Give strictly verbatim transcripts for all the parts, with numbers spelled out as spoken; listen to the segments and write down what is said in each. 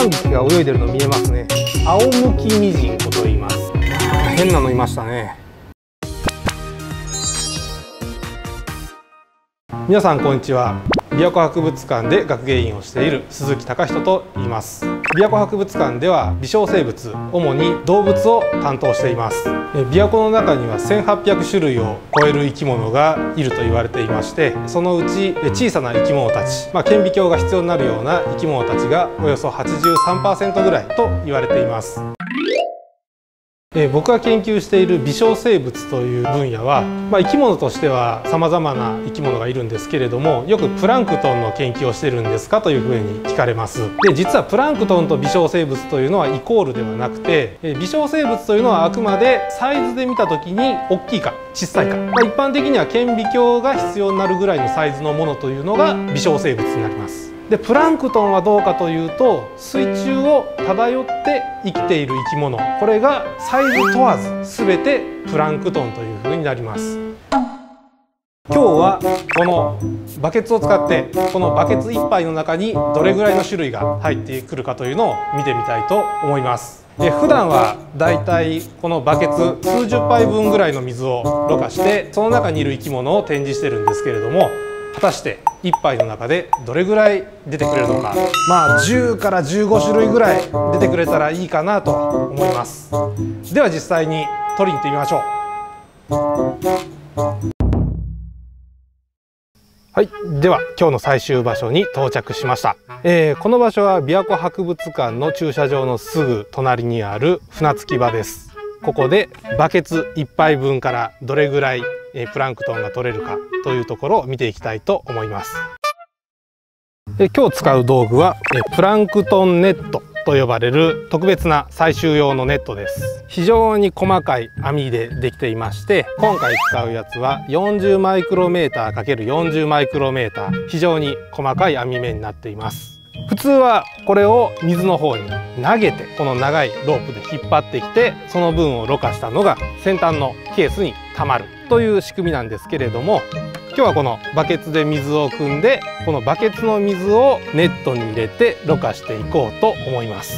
何匹か泳いでるの見えますね。青むきミジンコと言います。変なのいましたね。皆さんこんにちは。琵琶湖博物館で学芸員をしている鈴木貴人と言います。琵琶湖博物館では微小生物、主に動物を担当しています。琵琶湖の中にはせんはっぴゃく種類を超える生き物がいると言われていまして、そのうち小さな生き物たち、まあ、顕微鏡が必要になるような生き物たちがおよそ はちじゅうさんパーセント ぐらいと言われています。え僕が研究している微小生物という分野は、まあ、生き物としては様々な生き物がいるんですけれども、よくプランクトンの研究をしてるんですかというふうに聞かれます。で実はプランクトンと微小生物というのはイコールではなくて、え微小生物というのはあくまでサイズで見た時に大きいか小さいか、まあ、一般的には顕微鏡が必要になるぐらいのサイズのものというのが微小生物になります。でプランクトンはどうかというと、水中を漂って生きている生き物、これがサイズ問わず全てプランクトンというふうになります。今日はこのバケツを使って、このバケツいっぱいの中にどれぐらいの種類が入ってくるかというのを見てみたいと思います。で普段はだいたいこのバケツ数十杯分ぐらいの水をろ過して、その中にいる生き物を展示してるんですけれども、果たしていっぱいの中でどれぐらい出てくれるのか、まあじゅうからじゅうご種類ぐらい出てくれたらいいかなと思います。では実際に取りに行ってみましょう。はい、では今日の最終場所に到着しました。えー、この場所は琵琶湖博物館の駐車場のすぐ隣にある船着き場です。ここでバケツいっぱいぶんからどれぐらいプランクトンが取れるかというところを見ていきたいと思います。で今日使う道具はプランクトンネットと呼ばれる特別な採集用のネットです。非常に細かい網でできていまして、今回使うやつはよんじゅうマイクロメーターかけるよんじゅうマイクロメーター、非常に細かい網目になっています。普通はこれを水の方に投げて、この長いロープで引っ張ってきて、その分をろ過したのが先端のケースにたまるという仕組みなんですけれども、今日はこのバケツで水を汲んで、このバケツの水をネットに入れてろ過していこうと思います。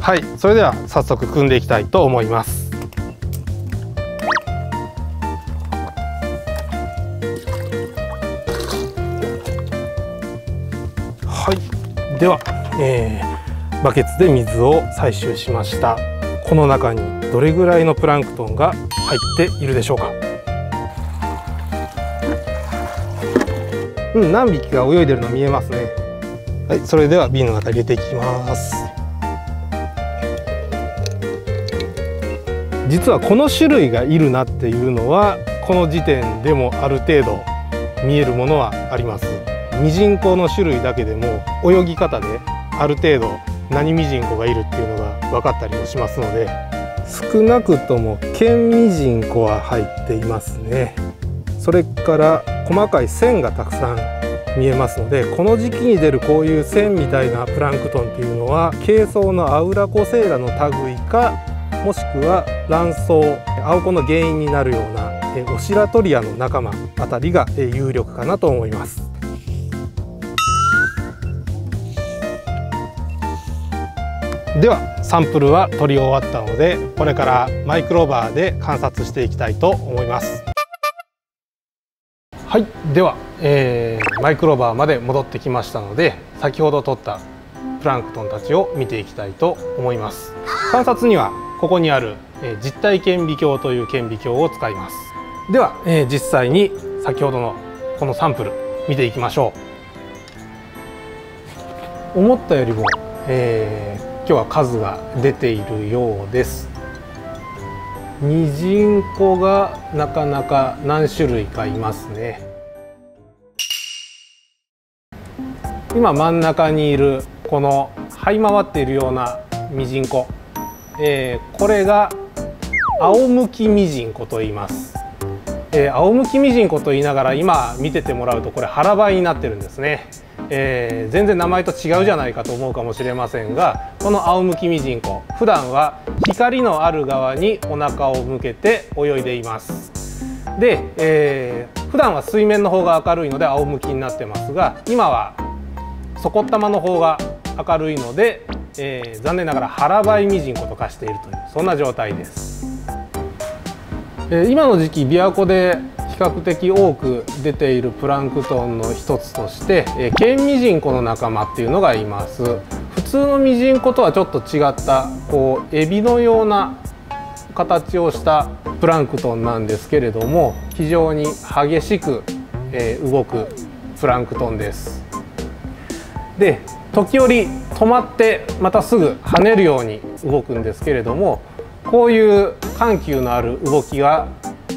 はい、それでは早速汲んでいきたいと思います。はい、では、えー、バケツで水を採集しました。この中にどれぐらいのプランクトンが入っているでしょうか。うん、何匹か泳いでるの見えますね。はい、それでは瓶の中に入れていきます。実はこの種類がいるなっていうのは、この時点でもある程度見えるものはあります。ミジンコの種類だけでも泳ぎ方である程度何ミジンコがいるっていうのが分かったりもしますので、少なくとも剣ミジンコは入っていますね。それから細かい線がたくさん見えますので、この時期に出るこういう線みたいなプランクトンっていうのは、珪藻のアウラコセーラの類か、もしくは卵巣、アオコの原因になるようなオシラトリアの仲間あたりが有力かなと思います。ではサンプルは取り終わったので、これからマイクロバーで観察していきたいと思います。はい、では、えー、マイクロバーまで戻ってきましたので、先ほど取ったプランクトンたちを見ていきたいと思います。観察にはここにある、えー、実体顕微鏡という顕微鏡を使います。では、えー、実際に先ほどのこのサンプル見ていきましょう。思ったよりも、えー今日は数が出ているようです。ミジンコがなかなか何種類かいますね。今真ん中にいるこの這い回っているようなミジンコ、えー、これが青むきミジンコと言います。えー、青むきミジンコと言いながら、今見ててもらうとこれ腹ばいになってるんですね。えー、全然名前と違うじゃないかと思うかもしれませんが、この青むきミジンコ、普段は光のある側にお腹を向けて泳いでいます。で、えー、普段は水面の方が明るいので青むきになってますが、今は底っ玉の方が明るいので、えー、残念ながら腹ばいミジンコと化しているというそんな状態です。えー、今の時期琵琶湖で比較的多く出ているプランクトンの一つとして、えー、ケンミジンコの仲間っていうのがいます。普通のミジンコとはちょっと違ったこうエビのような形をしたプランクトンなんですけれども、非常に激しく、えー、動くプランクトンです。で時折止まってまたすぐ跳ねるように動くんですけれども、こういう緩急のある動きが、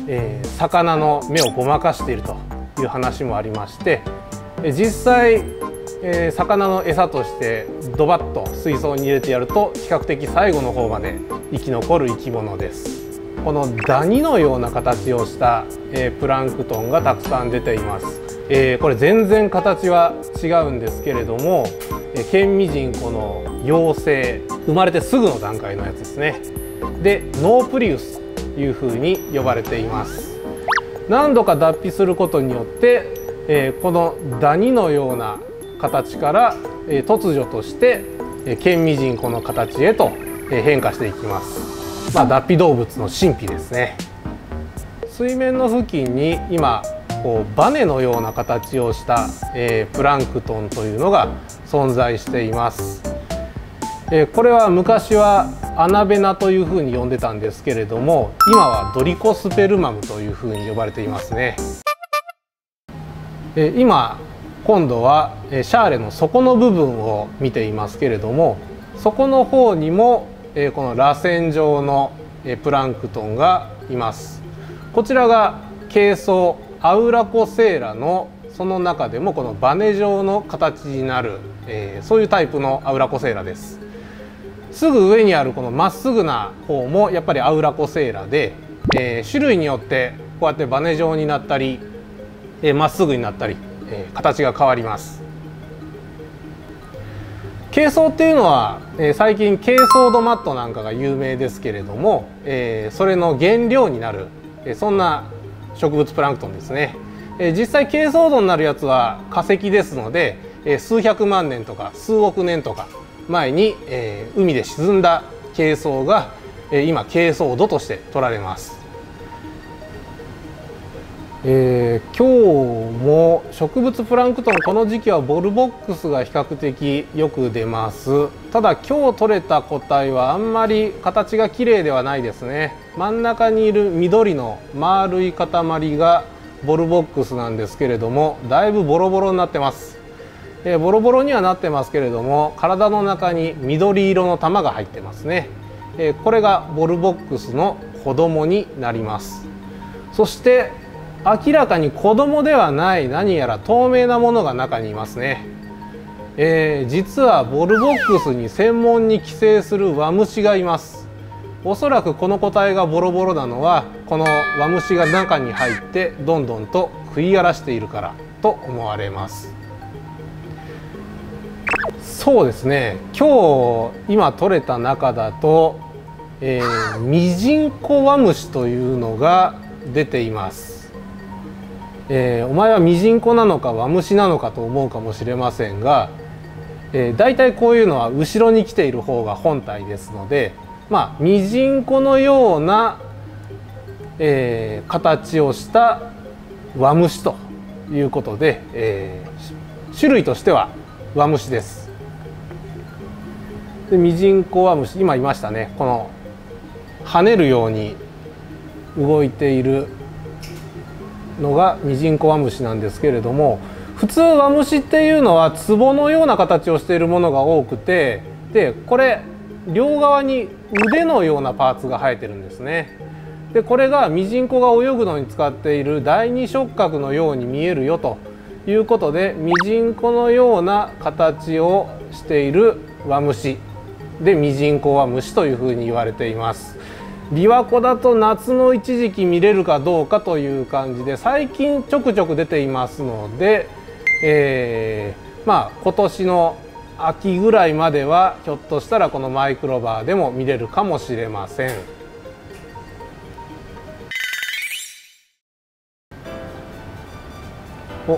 えー、魚の目をごまかしているという話もありまして、実際、えー、魚の餌としてドバッと水槽に入れてやると比較的最後の方まで生き残る生き物です。このダニのような形をした、えー、プランクトンがたくさん出ています。えー、これ全然形は違うんですけれども、えー、ケンミジンコの幼生、生まれてすぐの段階のやつですね。でノープリウスというふうに呼ばれています。何度か脱皮することによって、えー、このダニのような形から、えー、突如として、えー、ケンミジンコの形へと、えー、変化していきます。まあ、脱皮動物の神秘ですね。水面の付近に今こうバネのような形をした、えー、プランクトンというのが存在しています。えー、これは昔はアナベナというふうに呼んでたんですけれども、今はドリコスペルマムというふうに呼ばれていますね。えー、今今度はシャーレの底の部分を見ていますけれども、底の方にも、えー、この螺旋状の、えー、プランクトンがいます。こちらがケイソウアウラコセーラのその中でもこのバネ状の形になる、えー、そういうタイプのアウラコセーラです。すぐ上にあるこのまっすぐな方もやっぱりアウラコセーラで、えー、種類によってこうやってバネ状になったりえー、まっすぐになったり、えー、形が変わります。ケイソウっていうのは、えー、最近ケイソウドマットなんかが有名ですけれども、えー、それの原料になる、えー、そんな植物プランクトンですね。えー、実際珪藻土になるやつは化石ですので、えー、数百万年とか数億年とか前に、えー、海で沈んだ珪藻が、えー、今珪藻土として取られます。えー、今日も植物プランクトン、この時期はボルボックスが比較的よく出ます。ただ今日取れた個体はあんまり形が綺麗ではないですね。真ん中にいる緑の丸い塊がボルボックスなんですけれども、だいぶボロボロになってます。えー、ボロボロにはなってますけれども、体の中に緑色の玉が入ってますね。えー、これがボルボックスの子供になります。そして明らかに子供ではない何やら透明なものが中にいますね。えー、実はボルボックスに専門に寄生するワムシがいます。おそらくこの個体がボロボロなのは、このワムシが中に入ってどんどんと食い荒らしているからと思われます。そうですね、今日今取れた中だと、えー、ミジンコワムシというのが出ています。えー、お前はミジンコなのかワムシなのかと思うかもしれませんが、えー、大体こういうのは後ろに来ている方が本体ですので、まあ、ミジンコのような、えー、形をしたワムシということで、えー、種類としてはワムシです。でミジンコワムシ、今いましたね、この跳ねるように動いているのがミジンコワムシなんですけれども、普通ワムシっていうのは壺のような形をしているものが多くて、でこれ両側に腕のようなパーツが生えてるんですね。でこれがミジンコが泳ぐのに使っている第二触角のように見えるよということで、ミジンコのような形をしているワムシでミジンコワムシというふうに言われています。琵琶湖だと夏の一時期見れるかどうかという感じで、最近ちょくちょく出ていますので、えー、まあ今年の秋ぐらいまではひょっとしたらこのマイクロバーでも見れるかもしれません。お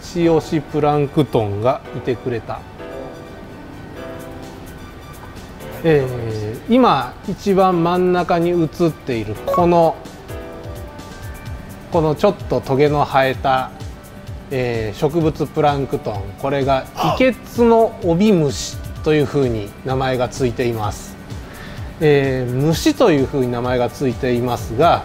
一押しプランクトンがいてくれた。えー、今一番真ん中に映っているこのこのちょっとトゲの生えた、えー、植物プランクトン、これがイケツノオビムシというふうに名前がついています。えー、虫というふうに名前がついていますが、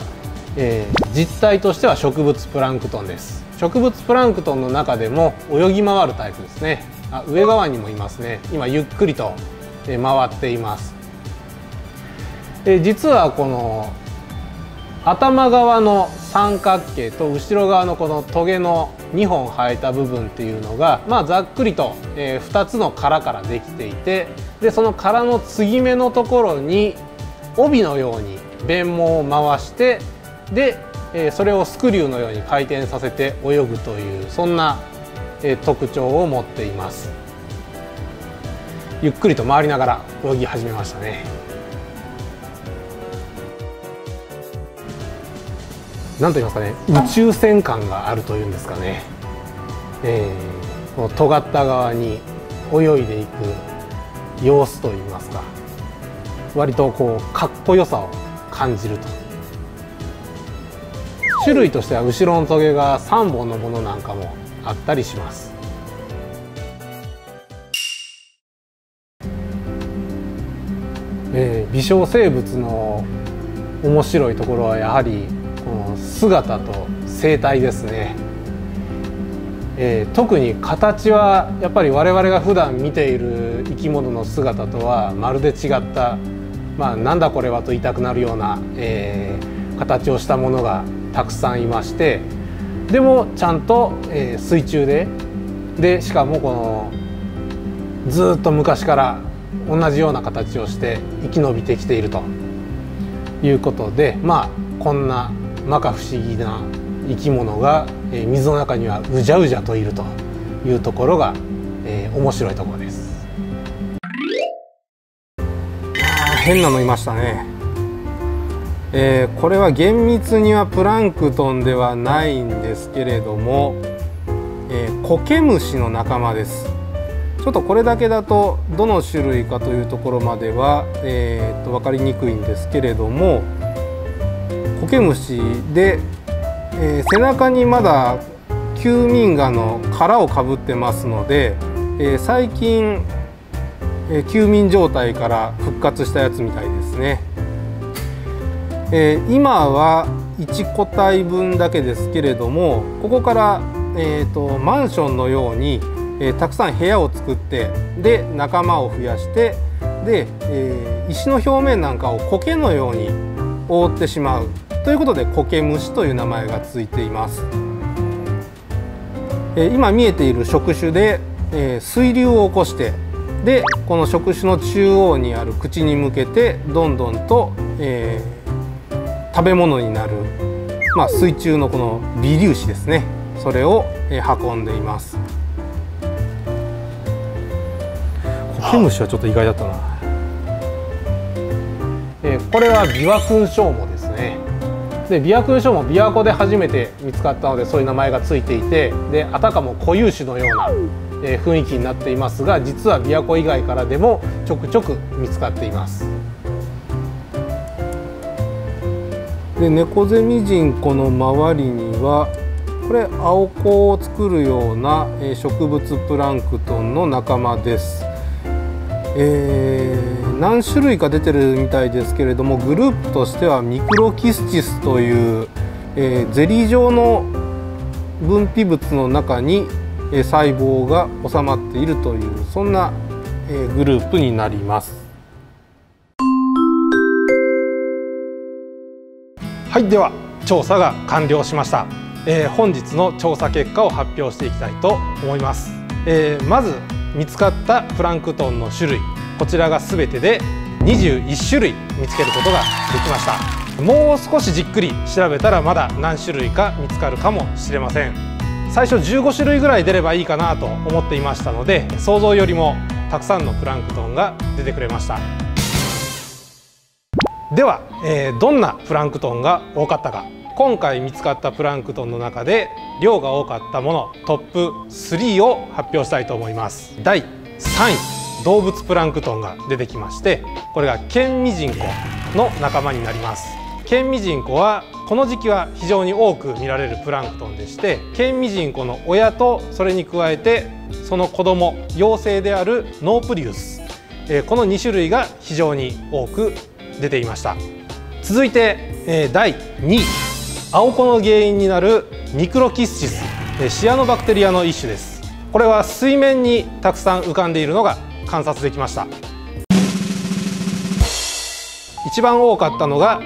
えー、実態としては植物プランクトンです。植物プランクトンの中でも泳ぎ回るタイプですね。あ、上側にもいますね。今ゆっくりと回っています。えー、実はこの頭側の三角形と後ろ側のこのトゲのにほん生えた部分っていうのが、まあ、ざっくりとふたつの殻からできていて、でその殻の継ぎ目のところに帯のように鞭毛を回して、でそれをスクリューのように回転させて泳ぐという、そんな特徴を持っています。ゆっくりと回りながら泳ぎ始めましたね。なんと言いますかね、宇宙船感があるというんですかね、えー、この尖った側に泳いでいく様子といいますか、割とこうかっこよさを感じると。種類としては後ろのトゲがさんぼんのものなんかもあったりします。えー、微小生物の面白いところはやはり姿と生態ですね。えー、特に形はやっぱり我々が普段見ている生き物の姿とはまるで違った、まあ、なんだこれはと言いたくなるような、えー、形をしたものがたくさんいまして、でもちゃんと、えー、水中ででしかもこのずっと昔から同じような形をして生き延びてきているということで、まあこんな摩訶不思議な生き物が、えー、水の中にはうじゃうじゃといるというところが、えー、面白いところです。変なのいましたね。えー、これは厳密にはプランクトンではないんですけれども、えー、コケムシの仲間です。ちょっとこれだけだとどの種類かというところまでは、えー、と分かりにくいんですけれども、コケムシで、えー、背中にまだ休眠蛾の殻をかぶってますので、えー、最近、えー、休眠状態から復活したやつみたいですね。えー、今はいちこたいぶんだけですけれども、ここから、えー、とマンションのように、えー、たくさん部屋を作って、で仲間を増やして、で、えー、石の表面なんかを苔のように覆ってしまうということで、コケムシという名前がついています。えー、今見えている触手で、えー、水流を起こして、でこの触手の中央にある口に向けてどんどんと、えー、食べ物になる、まあ、水中のこの微粒子ですね、それを、えー、運んでいます。コケムシはちょっと意外だったな。えー、これはビワ勲章藻ですね。でビワ勲章藻、琵琶湖で初めて見つかったのでそういう名前がついていて、であたかも固有種のような、えー、雰囲気になっていますが、実は琵琶湖以外からでもちょくちょく見つかっています。で猫背ミジンコの周りにはこれ青子を作るような、えー、植物プランクトンの仲間です。えー、何種類か出てるみたいですけれども、グループとしてはミクロキスチスという、えー、ゼリー状の分泌物の中に、えー、細胞が収まっているという、そんな、えー、グループになります。はい、では調査が完了しました。えー、本日の調査結果を発表していきたいと思います。えー、まず見つかったプランクトンの種類、こちらが全てでにじゅういっしゅるい見つけることができました。もう少しじっくり調べたらまだ何種類か見つかるかもしれません。最初じゅうごしゅるいぐらい出ればいいかなと思っていましたので、想像よりもたくさんのプランクトンが出てくれました。では、えー、どんなプランクトンが多かったか、今回見つかったプランクトンの中で量が多かったものトップスリーを発表したいと思います。だいさんい、動物プランクトンが出てきまして、これがケンミジンコの仲間になります。ケンミジンコはこの時期は非常に多く見られるプランクトンでして、ケンミジンコの親とそれに加えてその子供幼生であるノープリウス、このに種類が非常に多く出ていました。続いてだいにい、アオコの原因になるニクロキッシス、シアノバクテリアの一種です。これは水面にたくさん浮かんでいるのが観察できました。一番多かったのが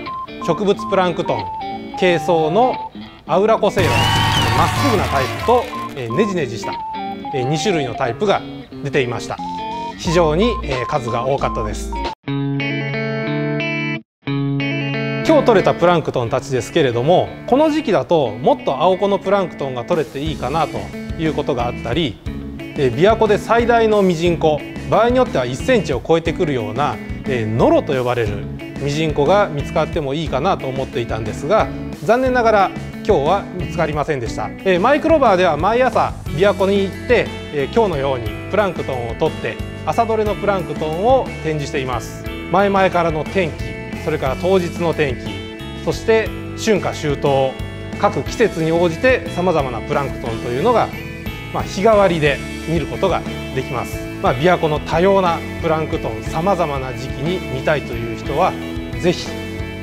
植物プランクトン珪藻のアウラコセイロ、まっすぐなタイプとねじねじしたに種類のタイプが出ていました。非常に数が多かったです。今日取れたプランクトンたちですけれども、この時期だともっとアオコのプランクトンが取れていいかなということがあったり、琵琶湖で最大のミジンコ、場合によってはいちセンチを超えてくるようなノロと呼ばれるミジンコが見つかってもいいかなと思っていたんですが、残念ながら今日は見つかりませんでした。マイクロバーでは毎朝琵琶湖に行って今日のようにプランクトンを取って朝どれのプランクトンを展示しています。前々からの天気、それから当日の天気、そして春夏秋冬、各季節に応じてさまざまなプランクトンというのが、まあ、日替わりで見ることができます。まあ、琵琶湖の多様なプランクトン、さまざまな時期に見たいという人は是非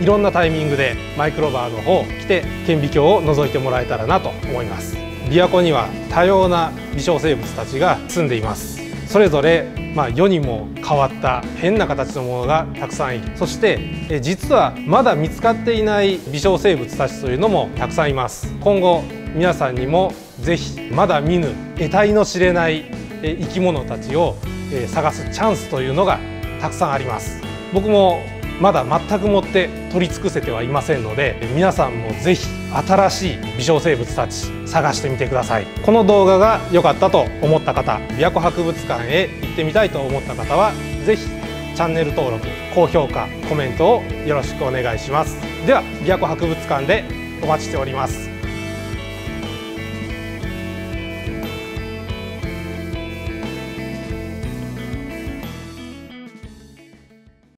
いろんなタイミングでマイクロバーの方来て顕微鏡を覗いてもらえたらなと思います。琵琶湖には多様な微小生物たちが住んでいます。それぞれ、まあ、世にも変わった変な形のものがたくさんいる。そしてえ実はまだ見つかっていない微小生物たちというのもたくさんいます。今後皆さんにもぜひまだ見ぬ得体の知れないえ生き物たちをえ探すチャンスというのがたくさんあります。僕もまだ全くもって取り尽くせてはいませんので、皆さんもぜひ新しい微小生物たち探してみてください。この動画が良かったと思った方、琵琶湖博物館へ行ってみたいと思った方はぜひチャンネル登録、高評価、コメントをよろしくお願いします。では琵琶湖博物館でお待ちしております。